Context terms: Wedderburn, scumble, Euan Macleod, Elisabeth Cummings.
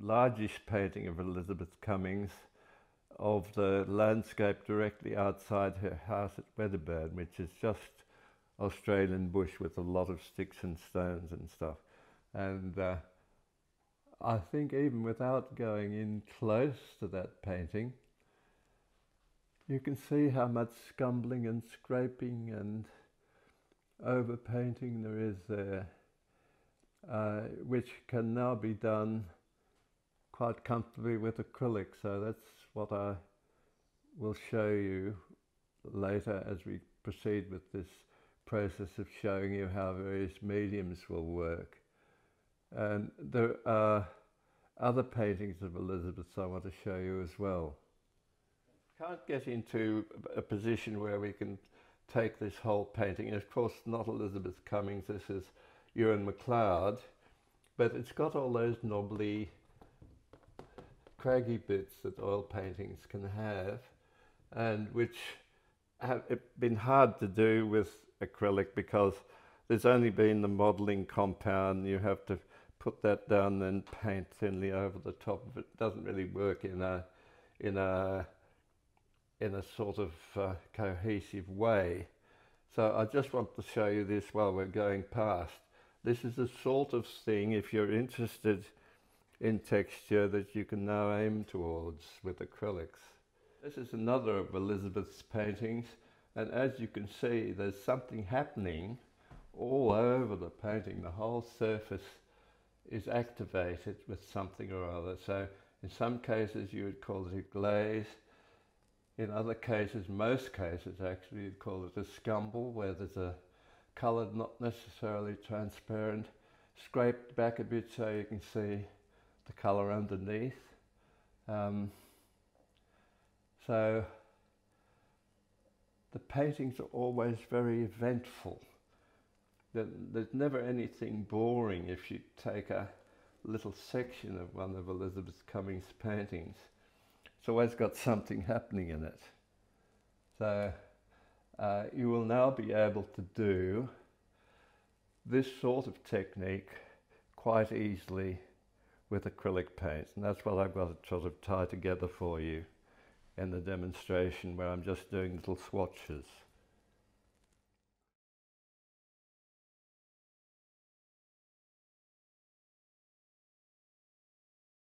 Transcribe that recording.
largish painting of Elisabeth Cummings of the landscape directly outside her house at Wedderburn, which is just Australian bush with a lot of sticks and stones and stuff. And I think even without going in close to that painting, you can see how much scumbling and scraping and overpainting there is there, which can now be done quite comfortably with acrylic. So that's what I will show you later as we proceed with this process of showing you how various mediums will work. And there are other paintings of Elisabeth's I want to show you as well. Can't get into a position where we can take this whole painting, and of course not Elisabeth Cummings, this is Euan Macleod, but it's got all those knobbly, craggy bits that oil paintings can have, and which have been hard to do with acrylic because there's only been the modelling compound. You have to put that down and paint thinly over the top of it. It doesn't really work in a sort of cohesive way. So I just want to show you this while we're going past. This is the sort of thing, if you're interested in texture, that you can now aim towards with acrylics. This is another of Elisabeth's paintings, and as you can see, there's something happening all over the painting. The whole surface is activated with something or other. So in some cases you would call it a glaze. In other cases, most cases actually, you'd call it a scumble, where there's a coloured, not necessarily transparent, scraped back a bit so you can see the colour underneath. So the paintings are always very eventful. There's never anything boring if you take a little section of one of Elisabeth Cummings' paintings. It's always got something happening in it. So you will now be able to do this sort of technique quite easily with acrylic paint, and that's what I've got to sort of tie together for you in the demonstration, where I'm just doing little swatches.